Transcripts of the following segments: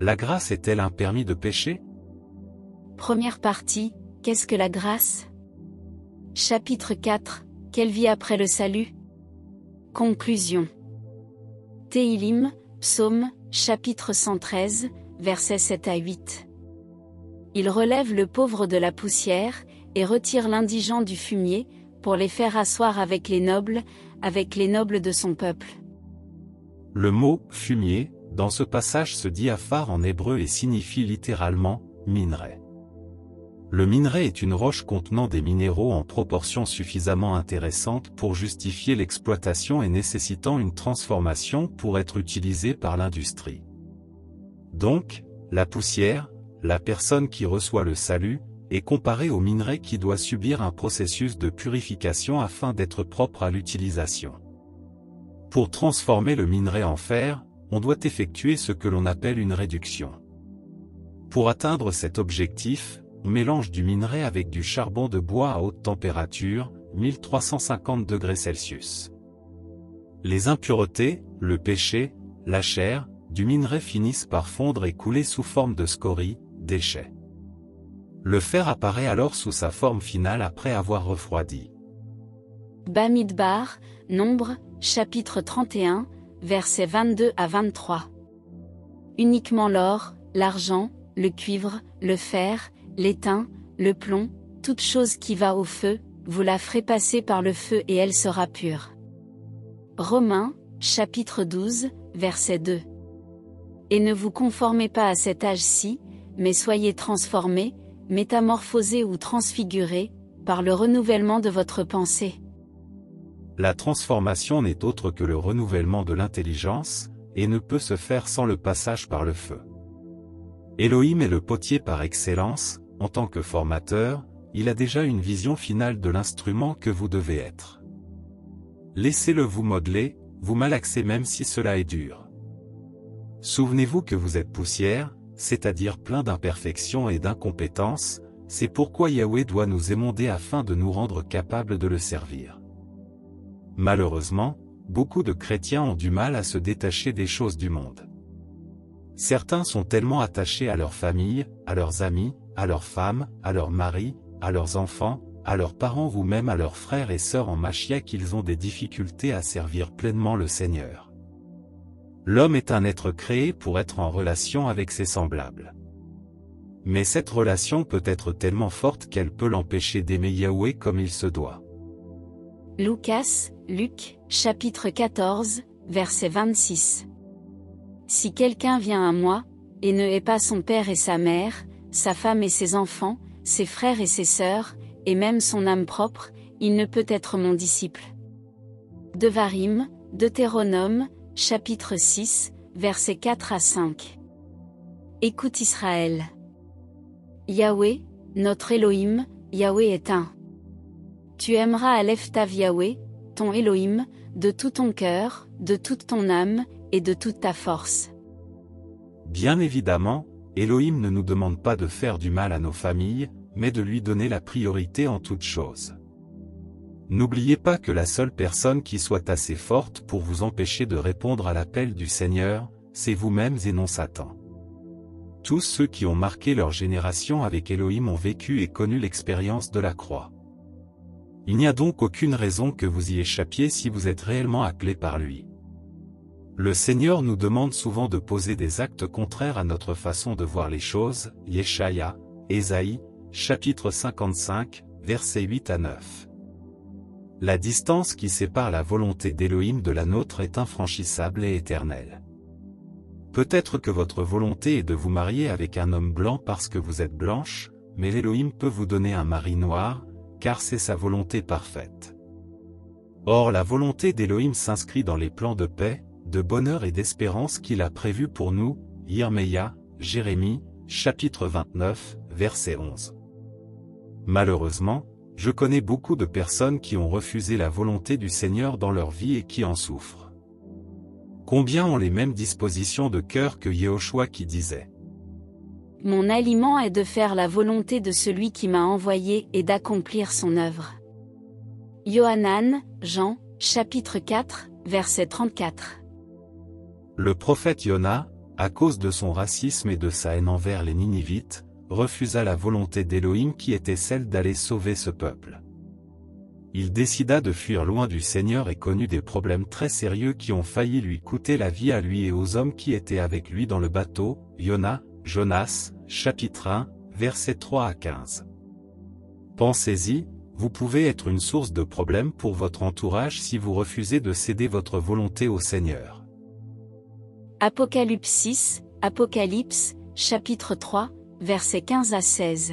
La grâce est-elle un permis de pécher? Première partie, qu'est-ce que la grâce? Chapitre 4, quelle vie après le salut? Conclusion. Tehilim, psaume, chapitre 113, versets 7 à 8. Il relève le pauvre de la poussière, et retire l'indigent du fumier, pour les faire asseoir avec les nobles de son peuple. Le mot « fumier » dans ce passage se dit afar en hébreu et signifie littéralement « minerai ». Le minerai est une roche contenant des minéraux en proportion suffisamment intéressante pour justifier l'exploitation et nécessitant une transformation pour être utilisée par l'industrie. Donc, la poussière, la personne qui reçoit le salut, est comparée au minerai qui doit subir un processus de purification afin d'être propre à l'utilisation. Pour transformer le minerai en fer, on doit effectuer ce que l'on appelle une réduction. Pour atteindre cet objectif, on mélange du minerai avec du charbon de bois à haute température, 1350 degrés Celsius. Les impuretés, le péché, la chair, du minerai finissent par fondre et couler sous forme de scories, déchets. Le fer apparaît alors sous sa forme finale après avoir refroidi. Bamidbar, Nombre, chapitre 31, versets 22 à 23. Uniquement l'or, l'argent, le cuivre, le fer, l'étain, le plomb, toute chose qui va au feu, vous la ferez passer par le feu et elle sera pure. Romains, chapitre 12, verset 2. Et ne vous conformez pas à cet âge-ci, mais soyez transformés, métamorphosés ou transfigurés, par le renouvellement de votre pensée. La transformation n'est autre que le renouvellement de l'intelligence, et ne peut se faire sans le passage par le feu. Elohim est le potier par excellence, en tant que formateur, il a déjà une vision finale de l'instrument que vous devez être. Laissez-le vous modeler, vous malaxer même si cela est dur. Souvenez-vous que vous êtes poussière, c'est-à-dire plein d'imperfections et d'incompétences, c'est pourquoi Yahweh doit nous émonder afin de nous rendre capables de le servir. Malheureusement, beaucoup de chrétiens ont du mal à se détacher des choses du monde. Certains sont tellement attachés à leur famille, à leurs amis, à leurs femmes, à leurs maris, à leurs enfants, à leurs parents ou même à leurs frères et sœurs en Machiah qu'ils ont des difficultés à servir pleinement le Seigneur. L'homme est un être créé pour être en relation avec ses semblables. Mais cette relation peut être tellement forte qu'elle peut l'empêcher d'aimer Yahweh comme il se doit. Luc, chapitre 14, verset 26. Si quelqu'un vient à moi, et ne hait pas son père et sa mère, sa femme et ses enfants, ses frères et ses sœurs, et même son âme propre, il ne peut être mon disciple. Devarim, Deutéronome, chapitre 6, versets 4 à 5. Écoute Israël. Yahweh, notre Elohim, Yahweh est un. Tu aimeras Aleph Tav Yahweh, ton Elohim, de tout ton cœur, de toute ton âme, et de toute ta force. Bien évidemment, Elohim ne nous demande pas de faire du mal à nos familles, mais de lui donner la priorité en toutes choses. N'oubliez pas que la seule personne qui soit assez forte pour vous empêcher de répondre à l'appel du Seigneur, c'est vous-mêmes et non Satan. Tous ceux qui ont marqué leur génération avec Elohim ont vécu et connu l'expérience de la croix. Il n'y a donc aucune raison que vous y échappiez si vous êtes réellement appelés par lui. Le Seigneur nous demande souvent de poser des actes contraires à notre façon de voir les choses, Yeshaya, Ésaïe, chapitre 55, versets 8 à 9. La distance qui sépare la volonté d'Elohim de la nôtre est infranchissable et éternelle. Peut-être que votre volonté est de vous marier avec un homme blanc parce que vous êtes blanche, mais l'Elohim peut vous donner un mari noir, car c'est sa volonté parfaite. Or la volonté d'Elohim s'inscrit dans les plans de paix, de bonheur et d'espérance qu'il a prévus pour nous, Yermeya, Jérémie, chapitre 29, verset 11. Malheureusement, je connais beaucoup de personnes qui ont refusé la volonté du Seigneur dans leur vie et qui en souffrent. Combien ont les mêmes dispositions de cœur que Yéhoshoua qui disait « Mon aliment est de faire la volonté de celui qui m'a envoyé et d'accomplir son œuvre. » Jean, chapitre 4, verset 34. Le prophète Yona, à cause de son racisme et de sa haine envers les Ninivites, refusa la volonté d'Élohim qui était celle d'aller sauver ce peuple. Il décida de fuir loin du Seigneur et connut des problèmes très sérieux qui ont failli lui coûter la vie à lui et aux hommes qui étaient avec lui dans le bateau, Jonas, chapitre 1, versets 3 à 15. Pensez-y, vous pouvez être une source de problèmes pour votre entourage si vous refusez de céder votre volonté au Seigneur. Apocalypse, chapitre 3, versets 15 à 16.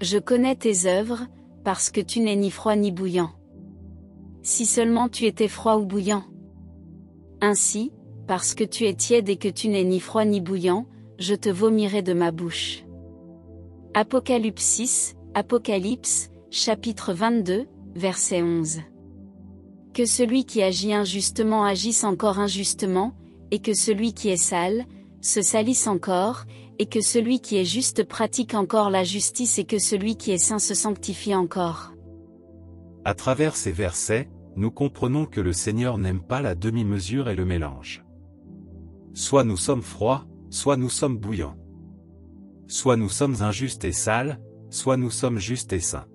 Je connais tes œuvres, parce que tu n'es ni froid ni bouillant. Si seulement tu étais froid ou bouillant. Ainsi, parce que tu es tiède et que tu n'es ni froid ni bouillant, je te vomirai de ma bouche. Apocalypse, chapitre 22, verset 11. Que celui qui agit injustement agisse encore injustement, et que celui qui est sale, se salisse encore, et que celui qui est juste pratique encore la justice et que celui qui est saint se sanctifie encore. À travers ces versets, nous comprenons que le Seigneur n'aime pas la demi-mesure et le mélange. Soit nous sommes froids, soit nous sommes bouillants. Soit nous sommes injustes et sales, soit nous sommes justes et saints.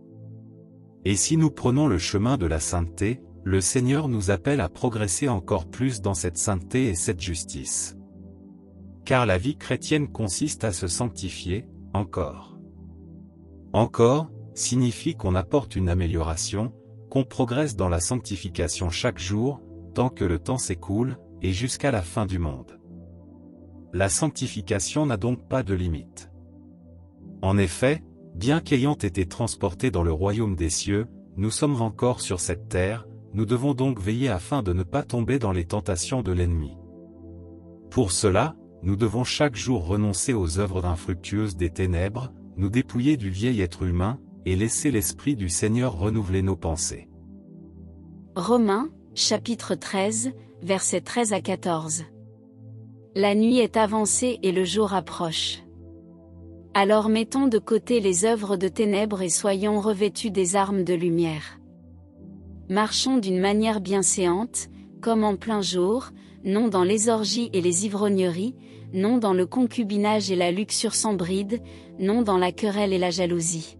Et si nous prenons le chemin de la sainteté, le Seigneur nous appelle à progresser encore plus dans cette sainteté et cette justice. Car la vie chrétienne consiste à se sanctifier, encore. Encore, signifie qu'on apporte une amélioration, qu'on progresse dans la sanctification chaque jour, tant que le temps s'écoule, et jusqu'à la fin du monde. La sanctification n'a donc pas de limite. En effet, bien qu'ayant été transportés dans le royaume des cieux, nous sommes encore sur cette terre, nous devons donc veiller afin de ne pas tomber dans les tentations de l'ennemi. Pour cela, nous devons chaque jour renoncer aux œuvres infructueuses des ténèbres, nous dépouiller du vieil être humain, et laisser l'Esprit du Seigneur renouveler nos pensées. Romains, chapitre 13, versets 13 à 14. La nuit est avancée et le jour approche. Alors mettons de côté les œuvres de ténèbres et soyons revêtus des armes de lumière. Marchons d'une manière bienséante, comme en plein jour, non dans les orgies et les ivrogneries, non dans le concubinage et la luxure sans bride, non dans la querelle et la jalousie.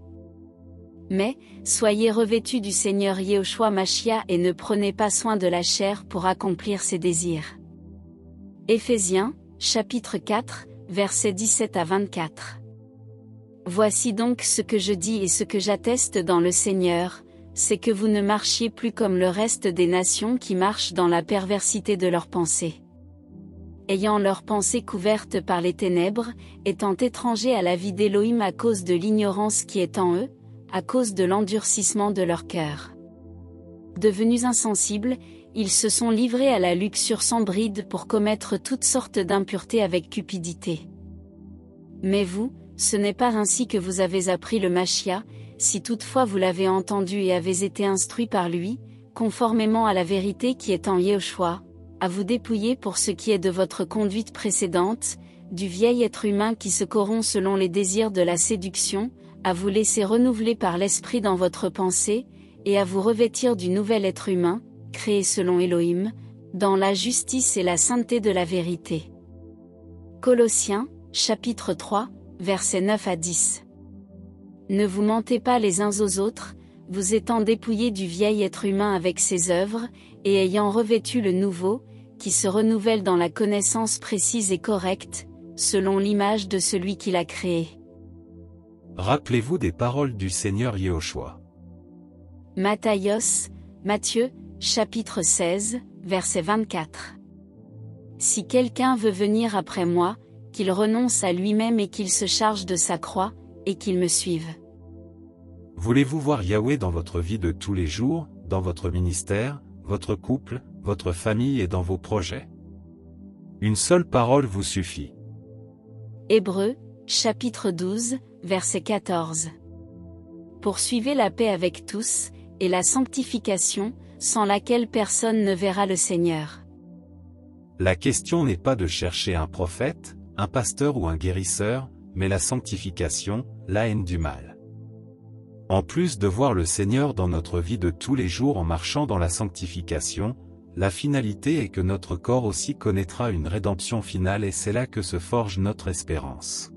Mais, soyez revêtus du Seigneur Yéhoshoua Mashiah et ne prenez pas soin de la chair pour accomplir ses désirs. Éphésiens, chapitre 4, versets 17 à 24. Voici donc ce que je dis et ce que j'atteste dans le Seigneur, c'est que vous ne marchiez plus comme le reste des nations qui marchent dans la perversité de leurs pensées. Ayant leurs pensées couvertes par les ténèbres, étant étrangers à la vie d'Élohim à cause de l'ignorance qui est en eux, à cause de l'endurcissement de leur cœur. Devenus insensibles, ils se sont livrés à la luxure sans bride pour commettre toutes sortes d'impuretés avec cupidité. Mais vous, ce n'est pas ainsi que vous avez appris le Machiah, si toutefois vous l'avez entendu et avez été instruit par lui, conformément à la vérité qui est en Yéhoshoua, à vous dépouiller pour ce qui est de votre conduite précédente, du vieil être humain qui se corrompt selon les désirs de la séduction, à vous laisser renouveler par l'esprit dans votre pensée, et à vous revêtir du nouvel être humain, créé selon Élohim, dans la justice et la sainteté de la vérité. Colossiens, chapitre 3, versets 9 à 10. Ne vous mentez pas les uns aux autres, vous étant dépouillés du vieil être humain avec ses œuvres, et ayant revêtu le nouveau, qui se renouvelle dans la connaissance précise et correcte, selon l'image de celui qui l'a créé. Rappelez-vous des paroles du Seigneur Yéhoshoua. Matthieu, chapitre 16, verset 24. Si quelqu'un veut venir après moi, qu'il renonce à lui-même et qu'il se charge de sa croix, et qu'il me suive. Voulez-vous voir Yahweh dans votre vie de tous les jours, dans votre ministère, votre couple, votre famille et dans vos projets? Une seule parole vous suffit. Hébreux, chapitre 12, verset 14. Poursuivez la paix avec tous, et la sanctification, sans laquelle personne ne verra le Seigneur. La question n'est pas de chercher un prophète, un pasteur ou un guérisseur, mais la sanctification, la haine du mal. En plus de voir le Seigneur dans notre vie de tous les jours en marchant dans la sanctification, La finalité est que notre corps aussi connaîtra une rédemption finale et c'est là que se forge notre espérance.